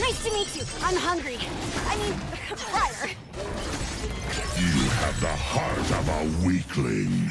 Nice to meet you. I'm hungry. I mean, fire. You have the heart of a weakling.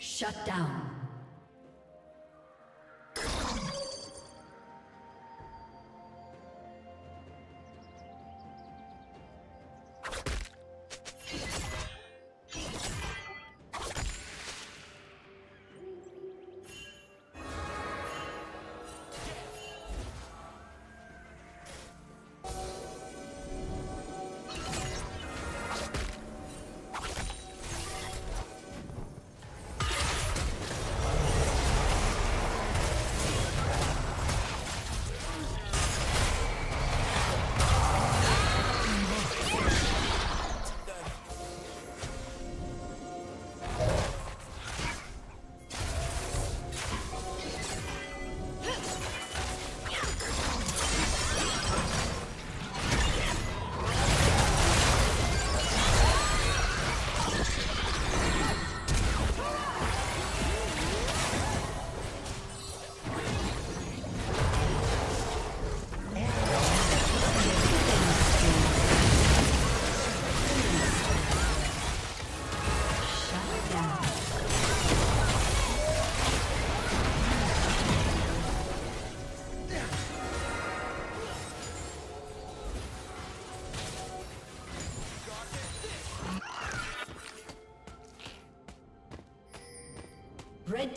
Shut down. Red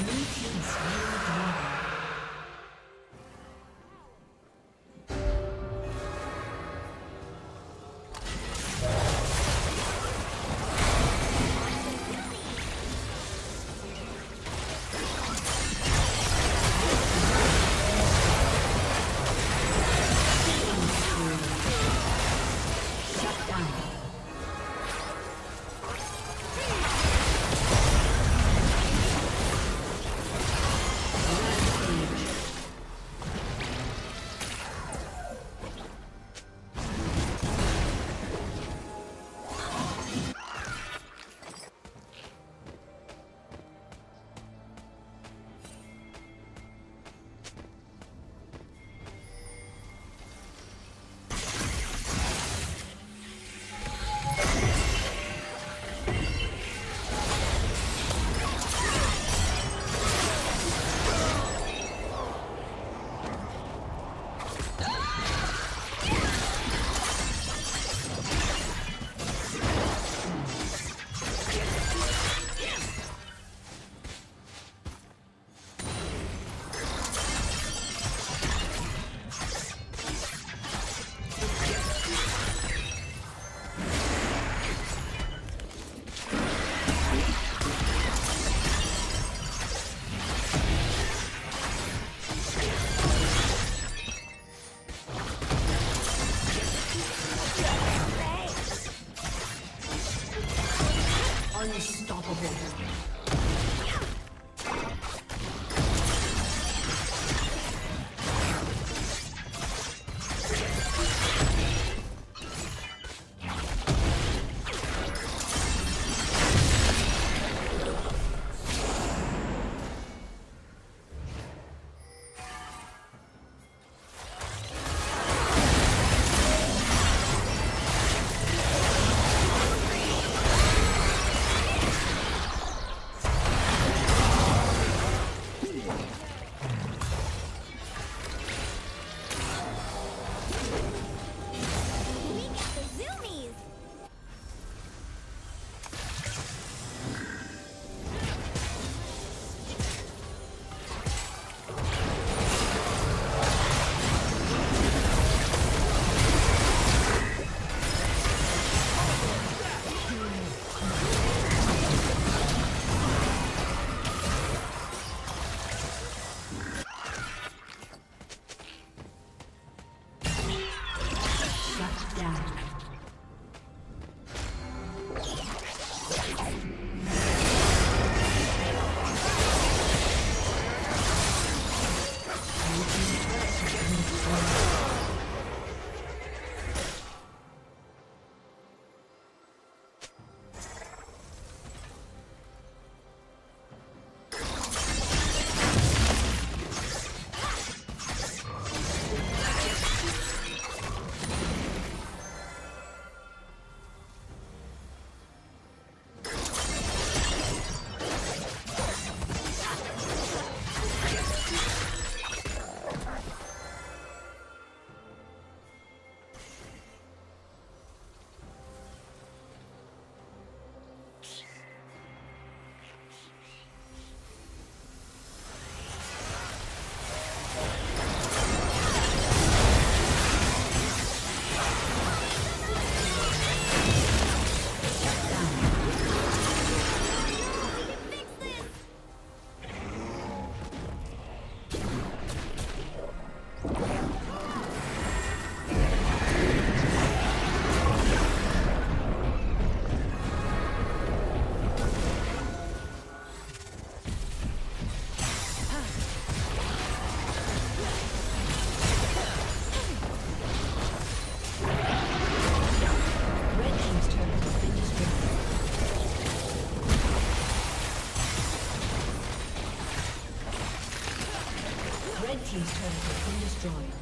Blue team's Red team's turret has been destroyed.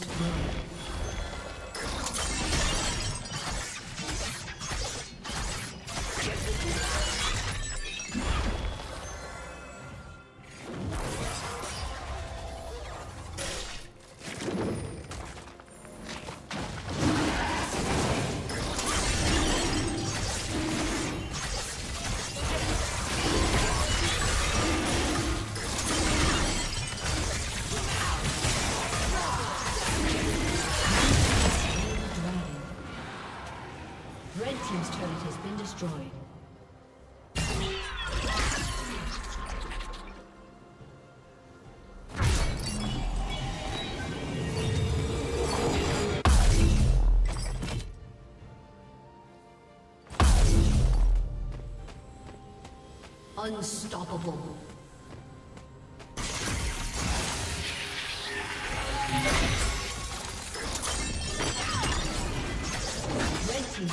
this world. Unstoppable. Red Team's